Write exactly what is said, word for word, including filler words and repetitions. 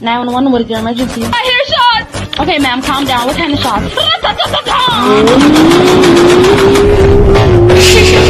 nine one one, what is your emergency? I hear shots! Okay, ma'am, calm down. What kind of shots?